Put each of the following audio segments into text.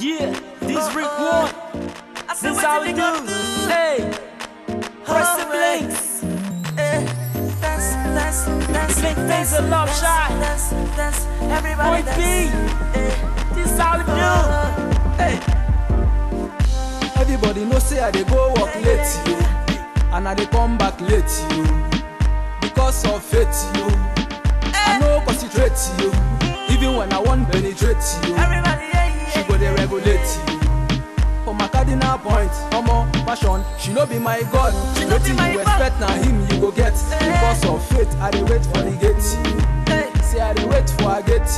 Yeah, this Rick Ward, this how we do. Hey, press the blinks. Blink things a love shot. Point B, this how we do. Hey, everybody know say I dey go work late, you, and I dey come back late, you, because of fate, you. I no concentrate, you, even when I want penetrate, you. Everybody. She go dey regulate you. For my cardinal point, omo passion, she no be my God. Nothing you expect na him you go get. Because of faith, I dey wait for the gate. Say I dey wait for a gate.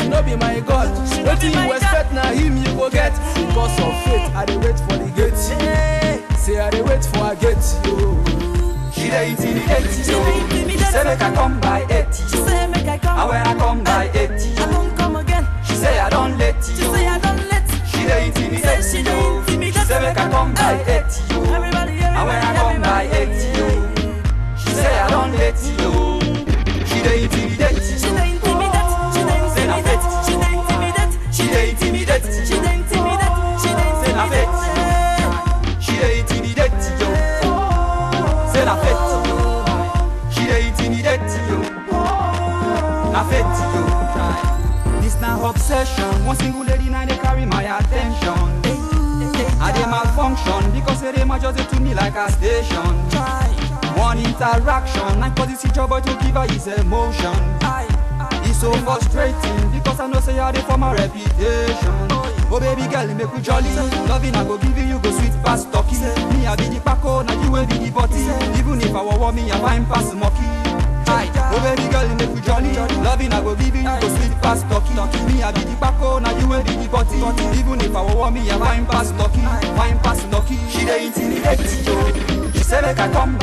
She no be my God. Nothing you expect na him you go get. Because of faith, I dey wait for the gate. Say I dey wait for a gate. She dey intimidate you. Say make I come by 80. And when I come by 80. She say I don't let you. She dey intimidate you. She say make I come by 80 you. And when I come by 80 you, she say I don't let you. She dey intimidate you. Say na faith. She dey intimidate you. Say na faith. She dey intimidate you. Say na faith. She dey intimidate you. Na faith you. Obsession, one single lady now they carry my attention. I dey malfunction because they might just treat me like a station. One interaction, I cause this teacher boy to give her his emotion. It's so frustrating because I know say I dey for my reputation. Oh baby girl, make we jolly. Loving I go give you, you go sweet past talking. Me I be the paco, now you will be the body. Even if I want me, I find past monkey. Oh baby girl, make we jolly. Loving I go give you, you go sweet past talking. Me I be the paco, now you will be the body. Even if I want me, I find past talking. Find past knocking. She dey intimidate you. She say make I come